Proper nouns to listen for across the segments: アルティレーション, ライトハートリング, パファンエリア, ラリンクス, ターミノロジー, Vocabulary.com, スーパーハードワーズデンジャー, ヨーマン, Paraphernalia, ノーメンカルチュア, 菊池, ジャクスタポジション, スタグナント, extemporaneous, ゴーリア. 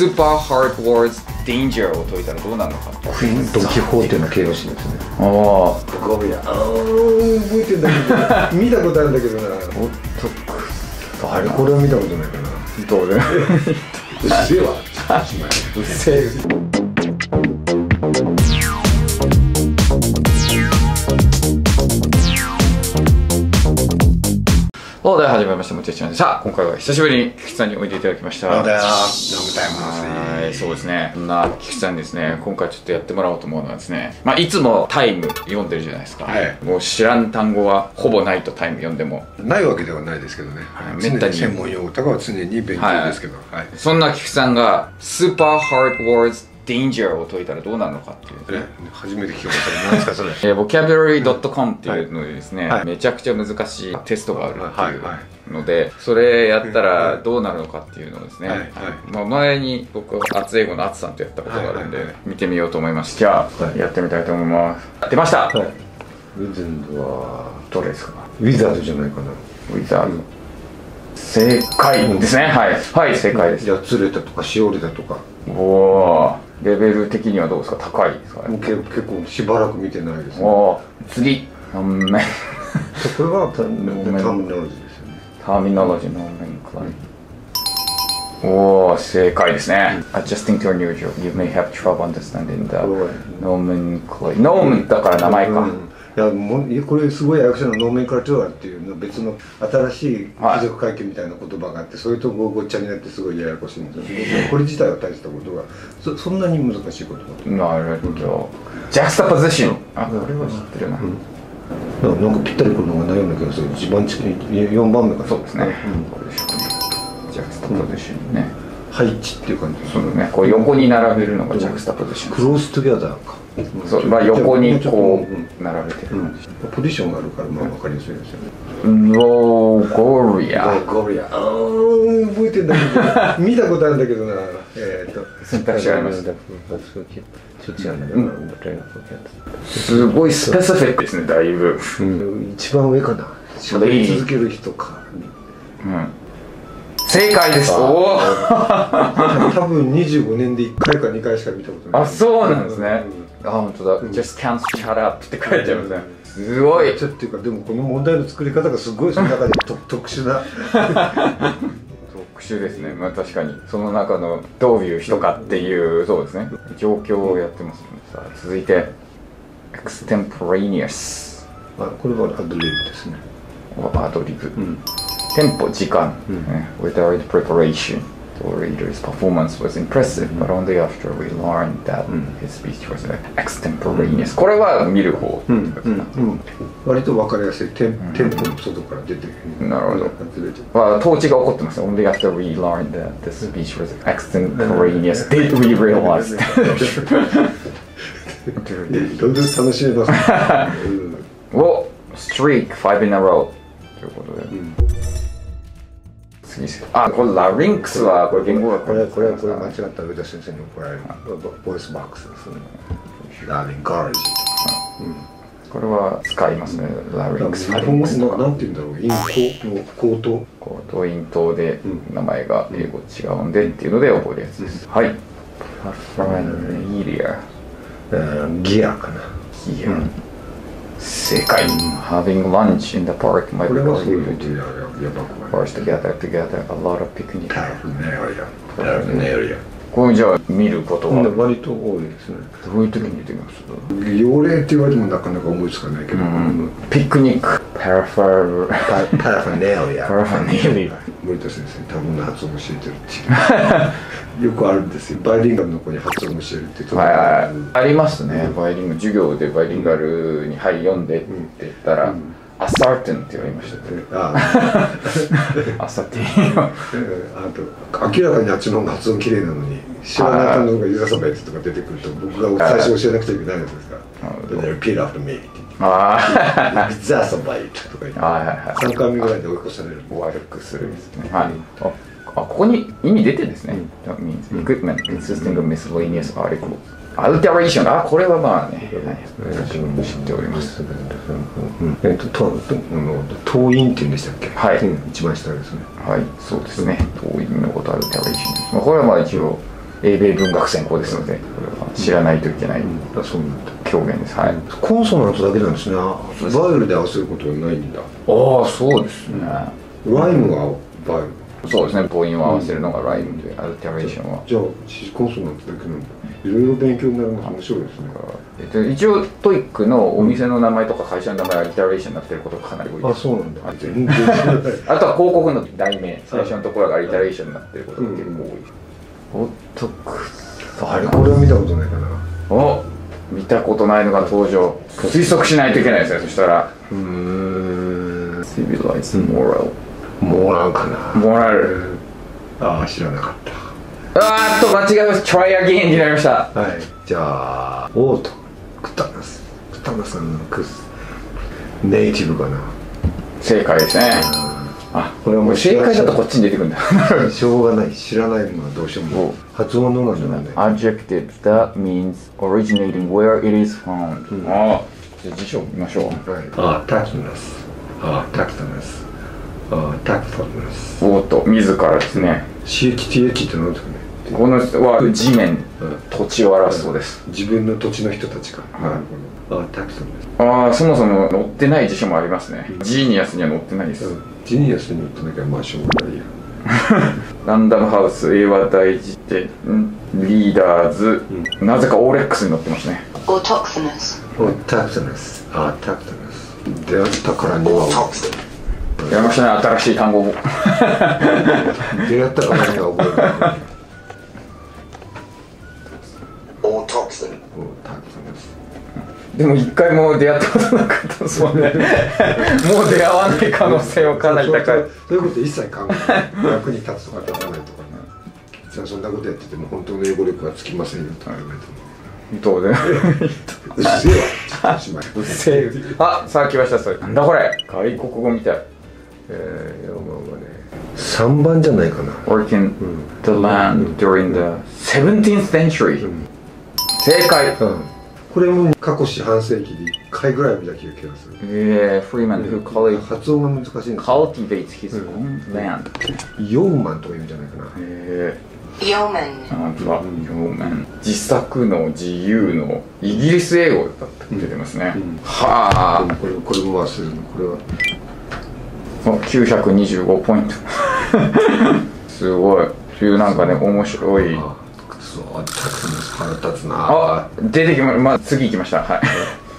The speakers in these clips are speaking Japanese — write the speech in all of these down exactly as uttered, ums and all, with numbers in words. スーパーハードワーズデンジャーを解いたらどうなるのか。クイーンドキホーテの形容詞ですね。ああ、僕は覚えてんだけど見たことあるんだけどな。おっと、あれこれは見たことないかな。どうね。うっせえわ。うっせえ。お題始めました。もちちゃんでした。今回は久しぶりに菊池さんにおいでいただきました。お題はどうもです。そうですね。そんな菊池さんにですね、今回ちょっとやってもらおうと思うのはですね、まあいつもタイム読んでるじゃないですか。はい、もう知らん単語はほぼないとタイム読んでもないわけではないですけどね。はい、常に専門用語とかは常に勉強ですけど。はい。はい、そんな菊池さんがスーパーハードワーズデンジャーを解いたらどうなるのかっていうね。初めて聞きましたけど、何ですかそれ。えー、ボキャブラリードットコム っていうのでですね、はい、めちゃくちゃ難しいテストがあるっていう。はいはいので、それやったらどうなるのかっていうのをですね、まあ前に僕厚英語の厚さんとやったことがあるんで見てみようと思います。じゃあやってみたいと思います。出ました。ウィズンドはどれですか。ウィザードじゃないかな。ウィザード正解ですね。はい、正解です。じゃあ釣れたとかしおれたとか。おお、レベル的にはどうですか。高いですかね。結構しばらく見てないですね。次何面。これはターミナロジーです。ターミノロジーの面から。おー、正解ですね。Adjusting to your new job, you may have trouble understanding the nomenclature. ノーメンだから名前か。いや、もうこれすごい役者のノーメンカルチュアっていうの別の新しい貴族会計みたいな言葉があって、そういうとこごっちゃになってすごいややこしいんですよね。これ自体は大したことがそそんなに難しいことが。なるほど。ジャクスタポジション。あ、これは知ってるな。なんかぴったりくるのがないような気がする。一番近いよんばんめか。そうですね。ジャクスタポジションね。配置っていう感じ。そうね。こう横に並べるのがジャクスタポジション。クローストゥギャザーか。そう。まあ横にこう並べてる。ポジションがあるからまあわかりやすいですよね。ゴーリア。ゴーリア。覚えてんだけど。見たことあるんだけどな。えっと選択肢あります。すごいスペシフィックですね、だいぶ。一番上かな。しゃべり続ける人か。正解です。おお。多分にじゅうごねんでいっかいかにかいしか見たことない。あ、そうなんですね。あ、本当だ。Just can't shut up って書いてありますね。すごい。ちょっというか、でもこの問題の作り方がすごいその中で特殊な。特殊ですね。まあ確かにその中のどういう人かっていう、そうですね、状況をやってますね。さあ続いて extemporaneous。 あ、これはアドリブですね。アドリブ、うん、テンポ、時間、うんね、without preparation the reader's performance was impressive、うん、but only after we learned that、うん、his speech was extemporaneous、うん、これは見る方、割と分かりやすい。テンポの外から出てる、うん、なるほど。まあ統治が起こってますね。 Only after we learned that the speech was extemporaneous did we realize that どんどん楽しめますお、ストリークファイブ in a row ということで、うん、次、あ、これラリンクスはこれ言語学、これこれこれ間違った上田先生に怒られるボイスバックスですね。ラリンガージ、これは使いますね。ラリンクス、ラリンクスとかなんて言うんだろう、咽頭、口頭、口頭、咽頭で名前が英語違うんでっていうので覚えるやつです。はい、パファンエリア、ギアかな。ギア。正解。Having lunch in the park might be contributed to first gather together a lot of picnic. Paraphernalia. Paraphernalia. これじゃあ見ることは割と多いですね。どういう時に出てきますか。用例って言われてもなかなか思いつかないけど。ピクニック。Paraphernalia。Paraphernalia。森田先生、多分の発音を教えてるっていうよくあるんですよ。バイリンガルの子に発音を教えるっていう、はいはい、ありますね。バイリンガル授業でバイリンガルに「はい読んで」って言ったら「アサーテン」って言われましたって。ああ、アサーテン。あと明らかにあっちの方が発音きれいなのに知らない単語がユーザーサバイズとか出てくると僕が最初教えなくちゃいけないやつですから、「ピーラーフルメイ」って言って。ああ、ピザサバイとか言ってさんかいめぐらいで追い越される、悪くするですね。はい、あ、ここに意味出てるんですね。エクイプメント consisting of miscellaneous articles alteration。 あ、これはまあね、私も知っております。えっと党員っていうんでしたっけ。はい、一番下ですね。はい、そうですね。党員のこと alteration、 これはまあ一応英米文学専攻ですので、知らないといけない、うん、そういう表現です。はい、コンソナントだけなんですね。バイオルで合わせることはないんだ。ああ、そうですね。ライムがバイオル。そうですね、母音を合わせるのがライムで、アルティレーションは。じゃあ、コンソナントだけなんだ。いろいろ勉強になるのが面白いですね。えっと、一応トイックのお店の名前とか会社の名前はアルティレーションになってることがかなり多いです。あ、そうなんだ。あとは広告の題名、最初のところがアルティレーションになってることが結構多いです。おっとくさ、あれこれは見たことないかな。お、見たことないのが登場。推測しないといけないですね、そしたら。うーん、シビライズモラル。モラルかな。モラル。ああ、知らなかった。あっと、間違えました。try again になりました。はい、じゃあ、オート、クタナス、クタナさんのクス、ネイティブかな。正解ですね。あ、これはもう正解だとこっちに出てくるんだ。しょうがない、知らないのはどうしようも。発音どうなんじゃないんだよ。Adjective that means originating where it is found。あ、じゃあ辞書見ましょう。あ、tactfulness。あ、tactfulness。あ、tactfulness。おっと、自らですね。地域、地域って何ですかね。このは地面、土地を表すそうです。自分の土地の人たちか。あ、tactfulness。ああ、そもそも載ってない辞書もありますね。ジーニアスには載ってないです。ジニアスにとなきゃまあしょうがないや。ランダムハウス、英和大辞典、リーダーズ、うん、なぜかオーレックスに載ってますね。オータクスネス。オータクスネス。あ、タクスネス。出会ったからには。オータクスネス。やりましたね、新しい単語も。出会ったからには覚えた。オータクスネス。オータクスネス。でも一回も出会ったことなかったですもんね。もう出会わない可能性はかなり高い。そういうこと一切考えない。役に立つとか立たないとかね。じゃあそんなことやってても本当の英語力はつきませんよと。どうで？うっせえわ。うっせえ。あ、さあ来ましたそれ。なんだこれ。外国語みたい。ええ、まあまあね。三番じゃないかな。Working the land during the seventeenth century。正解。これも過去四半世紀でいっかいぐらい見た気がする。ええ、フリーマンの発音が難しいんですよ。cultivates his own land。ヨーマンとか言うんじゃないかな。ええ。ヨーマン。あ、ヨーマン。自作の自由のイギリス英語だって出てますね。はあ。これこれも忘れるの、これは。あ、きゅうひゃくにじゅうごポイント。すごい。というなんかね、面白い。そう、たくさん腹立つなあ。出てきました、まあ、次行きました。はい、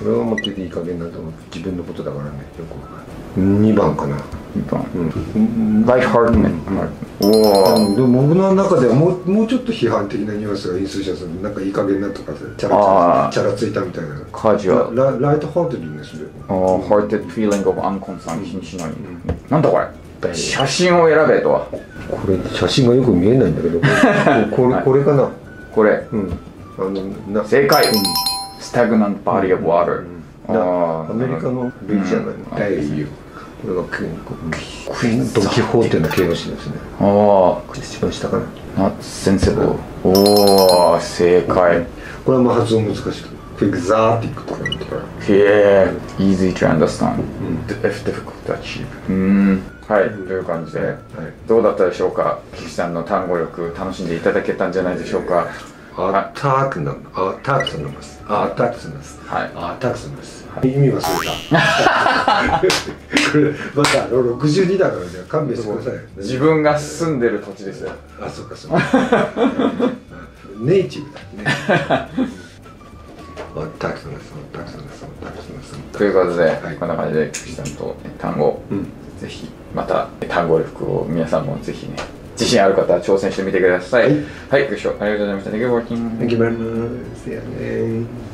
これは持ってていい加減なんだと思う。自分のことだからね、よくわかる。にばんかな。にばん、うん、ライハートメン。おお、でも僕の中ではもう、もうちょっと批判的なニュアンスがインスジャスなんかいい加減なとかチャラチャラついたみたいな。カジュアル。ラ、ライトハートリングですね。ああ、ハートフィーリングオブアンコンサン気にしない。なんだこれ。写真を選べとは。これ写真がよく見えないんだけど、これこれかな。これ、正解。スタグナントバディオブワーター。アメリカの類じゃないの。これがクイーンドン・キホーテの形容詞ですね。ああ、一番下かな。あ、先生。おお、正解。これはまあ発音難しく、クイザーティックとかなんとか。へえ、easy to understand。if difficult to achieve。うん。はい、という感じで、どうだったでしょうか。岸さんの単語力、楽しんでいただけたんじゃないでしょうか。アタクナム、アタクナムス、アタクナムス、はい、アタクナムス。意味忘れた。これまたろくじゅうにだからじゃ勘弁してください。自分が住んでる土地ですよ。あ、そうかそうか。ネイティブだね。たくさんです、たくさんです、たくさんです。ということで、こんな感じで岸さんと単語、ぜひまた単語力を皆さんもぜひね、自信ある方は挑戦してみてください。はい、ご視聴ありがとうございました。Thank you for watching. Thank you very much. See you again.